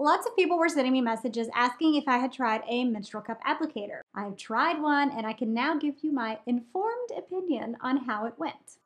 Lots of people were sending me messages asking if I had tried a menstrual cup applicator. I have tried one and I can now give you my informed opinion on how it went.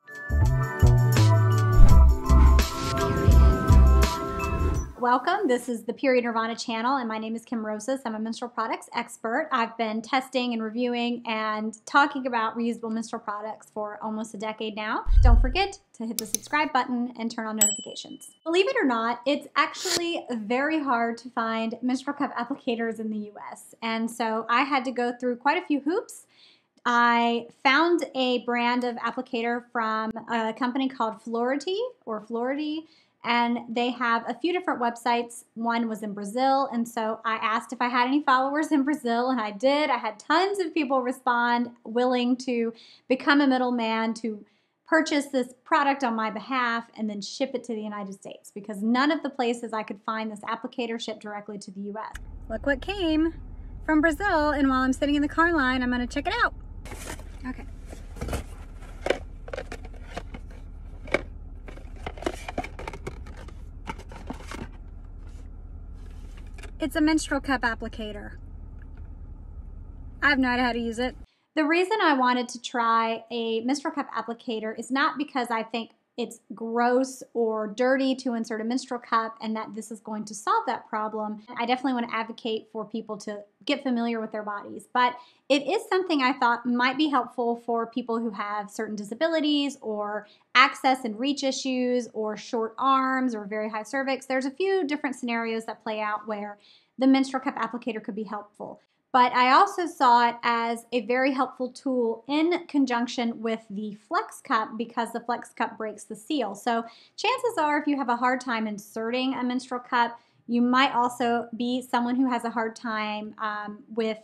Welcome, this is the Period Nirvana channel and my name is Kim Rosas. I'm a menstrual products expert. I've been testing and reviewing and talking about reusable menstrual products for almost a decade now. Don't forget to hit the subscribe button and turn on notifications. Believe it or not, it's actually very hard to find menstrual cup applicators in the US. And so I had to go through quite a few hoops. I found a brand of applicator from a company called Fleurity, and they have a few different websites. One was in Brazil, and so I asked if I had any followers in Brazil, and I did. I had tons of people respond willing to become a middleman to purchase this product on my behalf and then ship it to the United States, because none of the places I could find this applicator shipped directly to the US. Look what came from Brazil, and while I'm sitting in the car line, I'm gonna check it out. Okay. It's a menstrual cup applicator. I have no idea how to use it. The reason I wanted to try a menstrual cup applicator is not because I think it's gross or dirty to insert a menstrual cup and that this is going to solve that problem. I definitely want to advocate for people to get familiar with their bodies, but it is something I thought might be helpful for people who have certain disabilities or access and reach issues or short arms or very high cervix. There's a few different scenarios that play out where the menstrual cup applicator could be helpful. But I also saw it as a very helpful tool in conjunction with the Flex Cup, because the Flex Cup breaks the seal. So chances are, if you have a hard time inserting a menstrual cup, you might also be someone who has a hard time with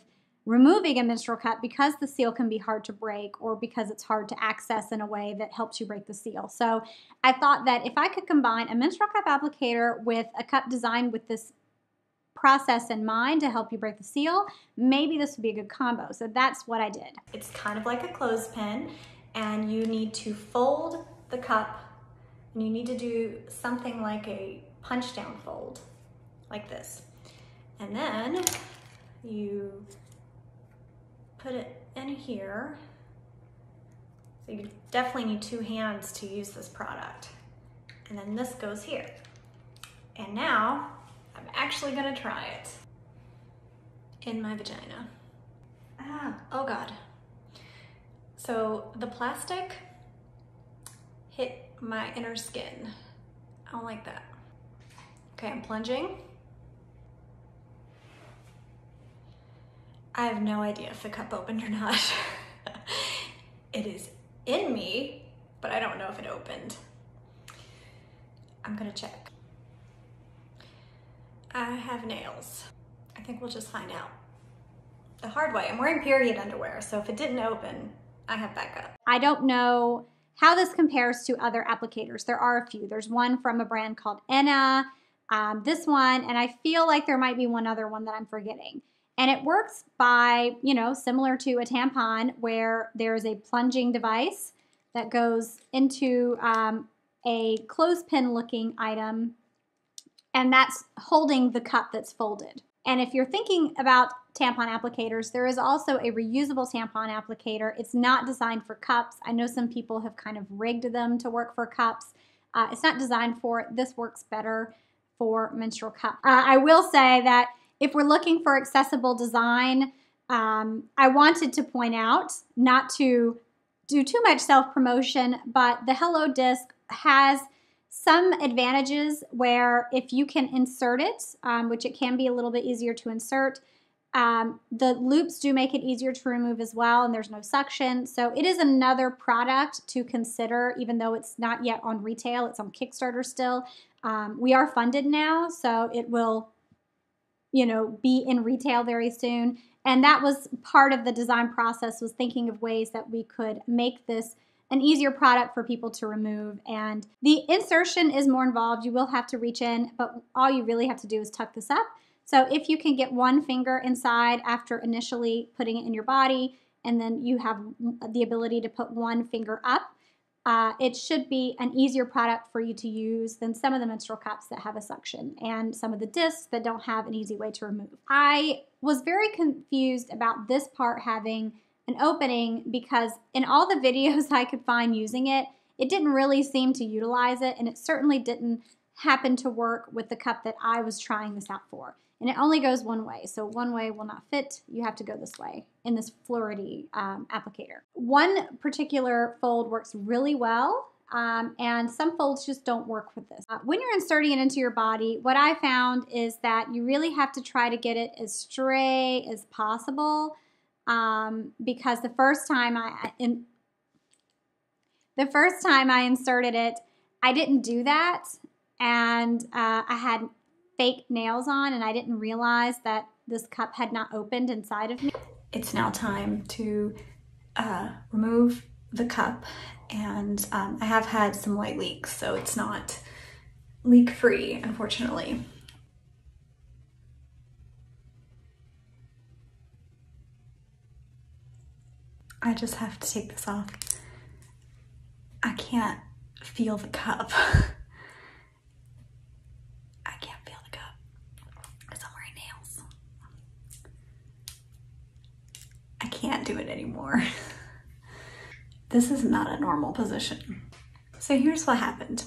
removing a menstrual cup, because the seal can be hard to break or because it's hard to access in a way that helps you break the seal. So I thought that if I could combine a menstrual cup applicator with a cup designed with this process in mind to help you break the seal, maybe this would be a good combo. So that's what I did. It's kind of like a clothespin, and you need to fold the cup, and you need to do something like a punch down fold like this. And then you put it in here. So you definitely need two hands to use this product. And then this goes here. And now I'm actually gonna try it in my vagina. Ah, oh God. So the plastic hit my inner skin. I don't like that. Okay, I'm plunging. I have no idea if the cup opened or not. It is in me, but I don't know if it opened. I'm gonna check. I have nails. I think we'll just find out the hard way. I'm wearing period underwear, so if it didn't open, I have backup. I don't know how this compares to other applicators. There are a few. There's one from a brand called Enna, this one, and I feel like there might be one other one that I'm forgetting. And it works by, you know, similar to a tampon, where there's a plunging device that goes into a clothespin looking item, and that's holding the cup that's folded. And if you're thinking about tampon applicators, there is also a reusable tampon applicator. It's not designed for cups. I know some people have kind of rigged them to work for cups. It's not designed for it. This works better for menstrual cup. I will say that if we're looking for accessible design, I wanted to point out, not to do too much self-promotion, but the Hello Disc has some advantages where if you can insert it, which it can be a little bit easier to insert, the loops do make it easier to remove as well, and there's no suction. So it is another product to consider, even though it's not yet on retail. It's on Kickstarter still. We are funded now, so it will, you know, be in retail very soon. And that was part of the design process, was thinking of ways that we could make this an easier product for people to remove. And the insertion is more involved. You will have to reach in, but all you really have to do is tuck this up. So if you can get one finger inside after initially putting it in your body, and then you have the ability to put one finger up it should be an easier product for you to use than some of the menstrual cups that have a suction and some of the discs that don't have an easy way to remove. I was very confused about this part having an opening because in all the videos I could find using it, it didn't really seem to utilize it, and it certainly didn't happen to work with the cup that I was trying this out for. And it only goes one way, so one way will not fit. You have to go this way in this Fleurity applicator. One particular fold works really well, and some folds just don't work with this. When you're inserting it into your body, what I found is that you really have to try to get it as straight as possible, because the first time I inserted it, I didn't do that, and I had fake nails on, and I didn't realize that this cup had not opened inside of me. It's now time to remove the cup, and I have had some light leaks, so it's not leak-free, unfortunately. I just have to take this off. I can't feel the cup. Can't do it anymore. This is not a normal position. So here's what happened.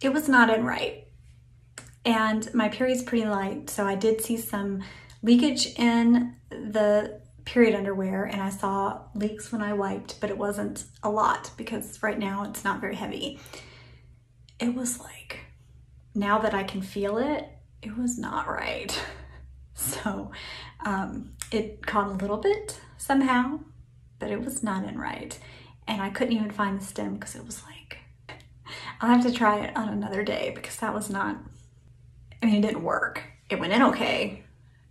It was not in right, and my period's pretty light, so I did see some leakage in the period underwear, and I saw leaks when I wiped, but it wasn't a lot because right now it's not very heavy. It was like, now that I can feel it, it was not right. So it caught a little bit somehow, but it was not in right. And I couldn't even find the stem because it was like, I'll have to try it on another day because that was not, I mean, it didn't work. It went in okay,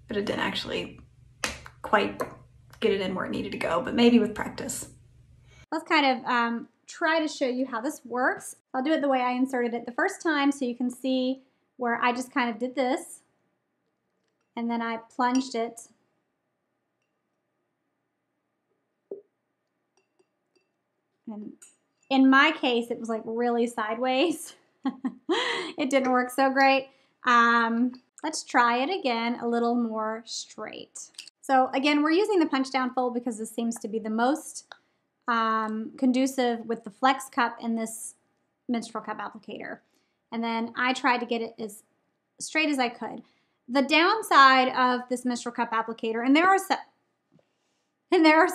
but it didn't actually quite get it in where it needed to go, but maybe with practice. Let's kind of try to show you how this works. I'll do it the way I inserted it the first time so you can see where I just kind of did this. And then I plunged it and in my case it was like really sideways. It didn't work so great. Let's try it again a little more straight. So again, we're using the punch down fold because this seems to be the most conducive with the Flex Cup and this menstrual cup applicator. And then I tried to get it as straight as I could. The downside of this menstrual cup applicator, and there are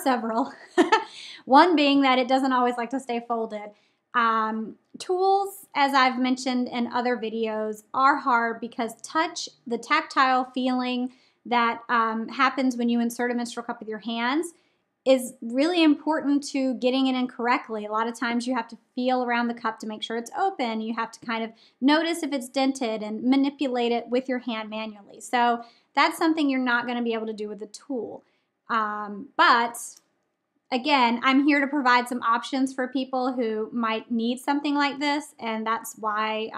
several, one being that it doesn't always like to stay folded. Tools, as I've mentioned in other videos, are hard because touch, the tactile feeling that happens when you insert a menstrual cup with your hands is really important to getting it in correctly. A lot of times you have to feel around the cup to make sure it's open. You have to kind of notice if it's dented and manipulate it with your hand manually. So that's something you're not going to be able to do with a tool. But again, I'm here to provide some options for people who might need something like this, and that's why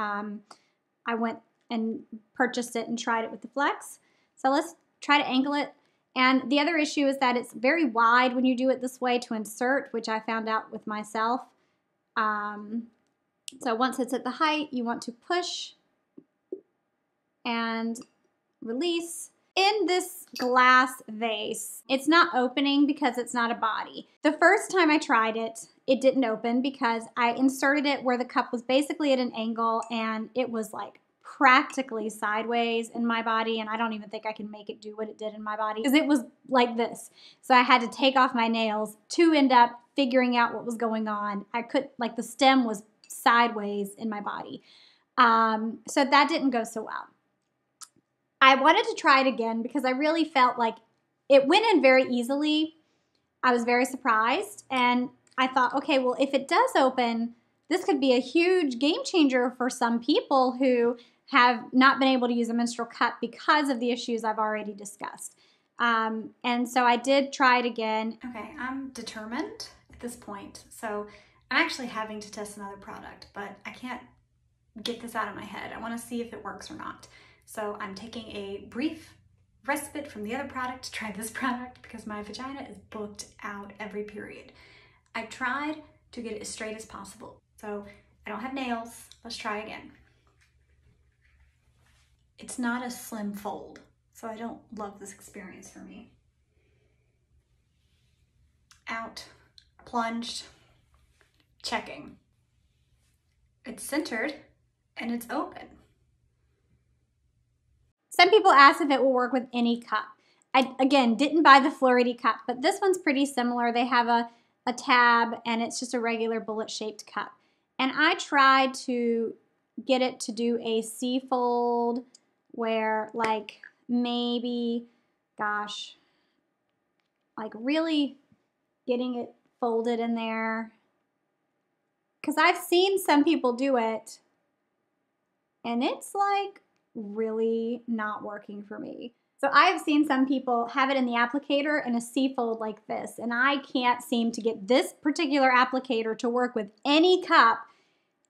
I went and purchased it and tried it with the Flex. So let's try to angle it. And the other issue is that it's very wide when you do it this way to insert, which I found out with myself. So once it's at the height, you want to push and release. In this glass vase, it's not opening because it's not a body. The first time I tried it, it didn't open because I inserted it where the cup was basically at an angle, and it was like practically sideways in my body, and I don't even think I can make it do what it did in my body because it was like this. So I had to take off my nails to end up figuring out what was going on. I could, like, the stem was sideways in my body. So that didn't go so well. I wanted to try it again because I really felt like it went in very easily. I was very surprised, and I thought, okay, well, if it does open, this could be a huge game changer for some people who have not been able to use a menstrual cup because of the issues I've already discussed. And so I did try it again. Okay, I'm determined at this point. So I'm actually having to test another product, but I can't get this out of my head. I want to see if it works or not. So I'm taking a brief respite from the other product to try this product because my vagina is booked out every period. I tried to get it as straight as possible. So I don't have nails. Let's try again. It's not a slim fold, so I don't love this experience for me. Out, plunged, checking. It's centered and it's open. Some people ask if it will work with any cup. I, again, didn't buy the Fleurity cup, but this one's pretty similar. They have a tab, and it's just a regular bullet-shaped cup. And I tried to get it to do a C-fold where, like, maybe, gosh, like really getting it folded in there. Because I've seen some people do it, and it's, like, really not working for me. So I have seen some people have it in the applicator in a C-fold like this, and I can't seem to get this particular applicator to work with any cup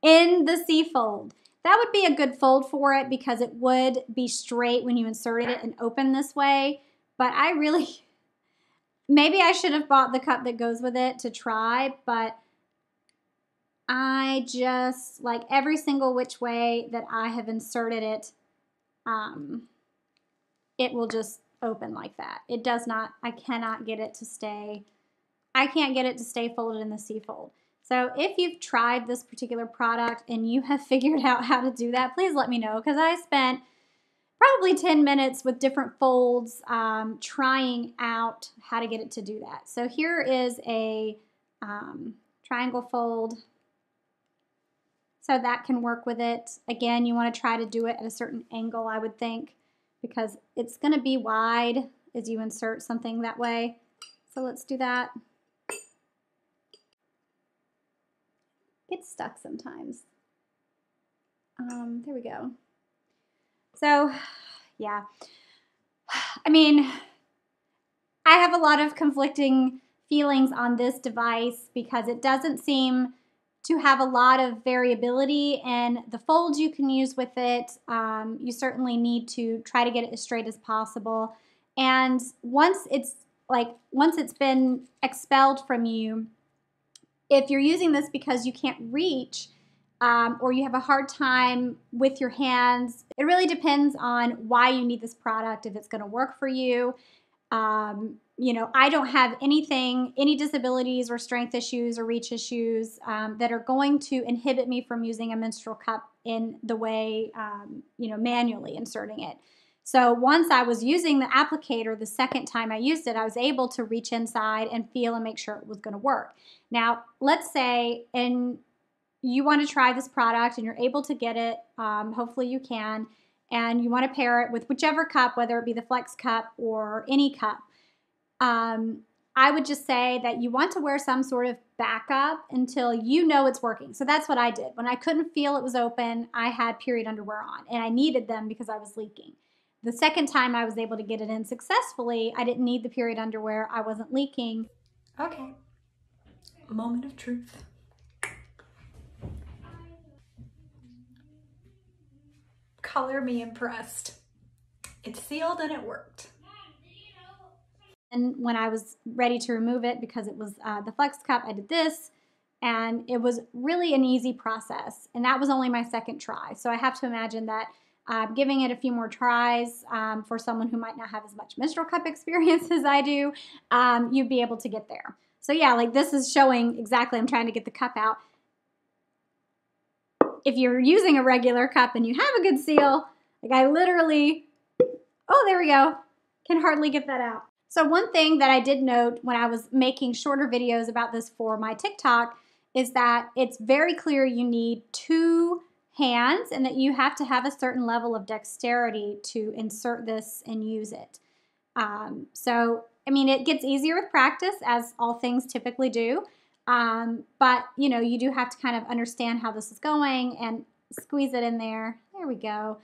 in the C-fold. That would be a good fold for it because it would be straight when you inserted it and open this way, but I really, maybe I should have bought the cup that goes with it to try, but I just, like every single which way that I have inserted it, it will just open like that. It does not, I cannot get it to stay, I can't get it to stay folded in the C-fold. So if you've tried this particular product and you have figured out how to do that, please let me know, because I spent probably 10 minutes with different folds trying out how to get it to do that. So here is a triangle fold, so that can work with it. Again, you want to try to do it at a certain angle, I would think, because it's going to be wide as you insert something that way. So let's do that. Gets stuck sometimes. There we go. So, yeah. I mean, I have a lot of conflicting feelings on this device because it doesn't seem to have a lot of variability and the folds you can use with it. You certainly need to try to get it as straight as possible. And once it's been expelled from you, if you're using this because you can't reach or you have a hard time with your hands, it really depends on why you need this product, if it's gonna work for you. You know, I don't have anything, any disabilities or strength issues or reach issues that are going to inhibit me from using a menstrual cup in the way, you know, manually inserting it. So once I was using the applicator the second time I used it, I was able to reach inside and feel and make sure it was going to work. Now, let's say, and you want to try this product and you're able to get it, hopefully you can, and you want to pair it with whichever cup, whether it be the Flex Cup or any cup. I would just say that you want to wear some sort of backup until you know it's working. So that's what I did. When I couldn't feel it was open, I had period underwear on, and I needed them because I was leaking. The second time I was able to get it in successfully, I didn't need the period underwear. I wasn't leaking. Okay. Moment of truth. Color me impressed. It's sealed and it worked. And when I was ready to remove it, because it was the Flex Cup, I did this, and it was really an easy process. And that was only my second try. So I have to imagine that giving it a few more tries for someone who might not have as much menstrual cup experience as I do, you'd be able to get there. So yeah, like this is showing exactly, I'm trying to get the cup out. If you're using a regular cup and you have a good seal, like I literally, oh, there we go, can hardly get that out. So one thing that I did note when I was making shorter videos about this for my TikTok is that it's very clear you need two hands and that you have to have a certain level of dexterity to insert this and use it. So, I mean, it gets easier with practice, as all things typically do, but, you know, you do have to kind of understand how this is going and squeeze it in there. There we go.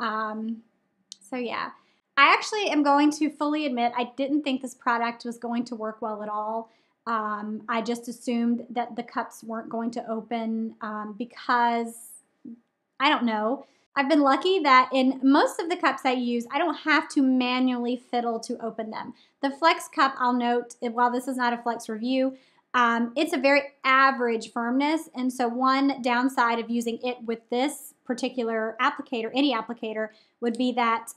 So, yeah. I actually am going to fully admit I didn't think this product was going to work well at all. I just assumed that the cups weren't going to open because, I don't know. I've been lucky that in most of the cups I use, I don't have to manually fiddle to open them. The Flex Cup, I'll note, while this is not a Flex review, It's a very average firmness, and so one downside of using it with this particular applicator, any applicator, would be that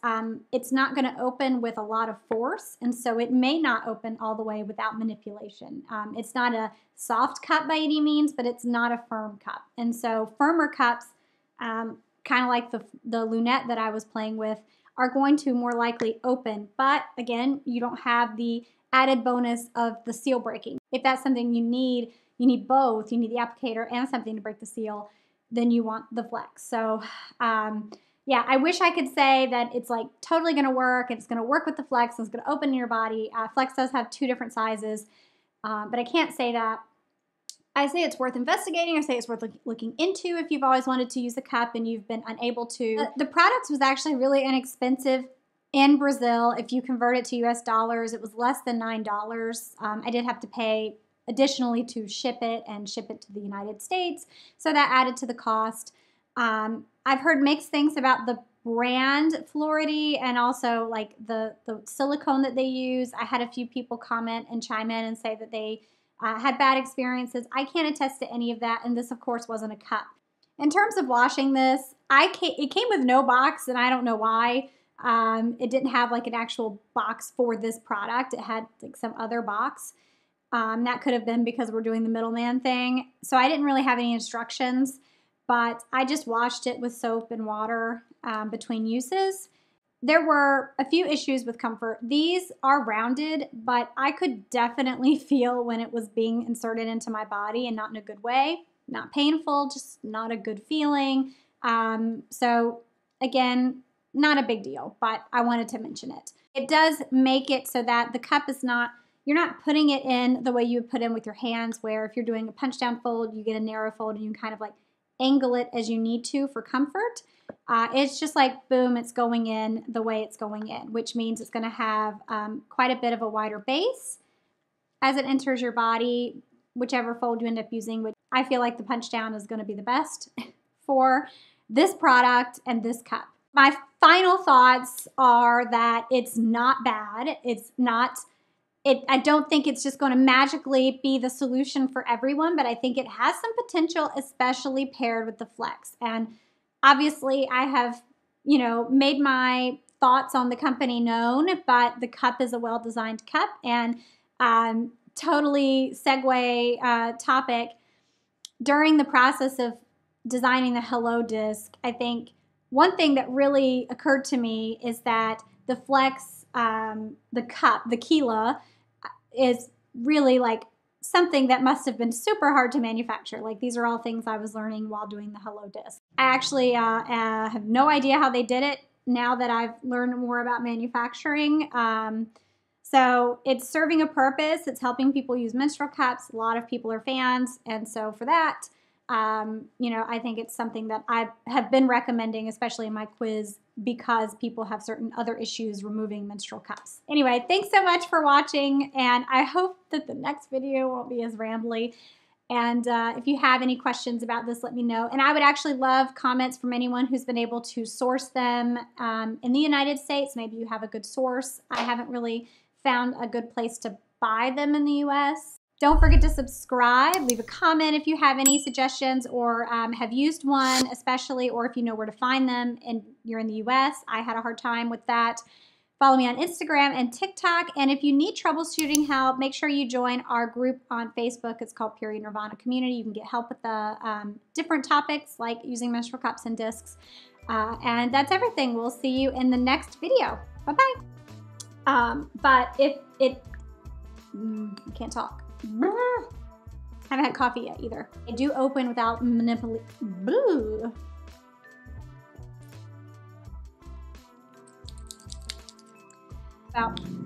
it's not going to open with a lot of force, and so it may not open all the way without manipulation. It's not a soft cup by any means, but it's not a firm cup. And so firmer cups, kind of like the Lunette that I was playing with, are going to more likely open, but again, you don't have the added bonus of the seal breaking. If that's something you need both. You need the applicator and something to break the seal, then you want the Flex. So yeah, I wish I could say that it's like totally gonna work, it's gonna work with the Flex, and it's gonna open in your body. Flex does have two different sizes, but I can't say that. I say it's worth investigating. I say it's worth looking into if you've always wanted to use a cup and you've been unable to. The product was actually really inexpensive in Brazil. If you convert it to US dollars, it was less than $9. I did have to pay additionally to ship it and ship it to the United States, so that added to the cost. I've heard mixed things about the brand Fleurity and also like the silicone that they use. I had a few people comment and chime in and say that they had bad experiences. I can't attest to any of that, and this of course wasn't a cup. In terms of washing this, it came with no box, and I don't know why. It didn't have like an actual box for this product. It had like some other box. That could have been because we're doing the middleman thing. So I didn't really have any instructions, but I just washed it with soap and water between uses. There were a few issues with comfort. These are rounded, but I could definitely feel when it was being inserted into my body, and not in a good way. Not painful, just not a good feeling. So again, not a big deal, but I wanted to mention it. It does make it so that the cup is not, you're not putting it in the way you would put in with your hands, where if you're doing a punch down fold, you get a narrow fold and you kind of like angle it as you need to for comfort. It's just like, boom, it's going in the way it's going in, which means it's going to have quite a bit of a wider base as it enters your body, whichever fold you end up using, which I feel like the punch down is going to be the best for this product and this cup. My final thoughts are that it's not bad. It's not, I don't think it's just going to magically be the solution for everyone, but I think it has some potential, especially paired with the Flex. And obviously I have, you know, made my thoughts on the company known, but the cup is a well-designed cup. And totally segue topic, during the process of designing the Hello Disc, I think one thing that really occurred to me is that the Flex, the cup, the Kila, is really like something that must have been super hard to manufacture. Like, these are all things I was learning while doing the Hello Disc. I actually have no idea how they did it now that I've learned more about manufacturing. So it's serving a purpose. It's helping people use menstrual cups. A lot of people are fans. And so for that, you know, I think it's something that I have been recommending, especially in my quiz, because people have certain other issues removing menstrual cups. Anyway, thanks so much for watching, and I hope that the next video won't be as rambly. And if you have any questions about this, let me know. And I would actually love comments from anyone who's been able to source them in the United States. Maybe you have a good source. I haven't really found a good place to buy them in the US. Don't forget to subscribe, leave a comment if you have any suggestions, or have used one especially, or if you know where to find them and you're in the US. I had a hard time with that. Follow me on Instagram and TikTok, and if you need troubleshooting help, make sure you join our group on Facebook. It's called Period Nirvana Community. You can get help with the different topics like using menstrual cups and discs. And that's everything. We'll see you in the next video. Bye-bye. But if it... I can't talk. I haven't had coffee yet either. I do open without manipulation. Wow.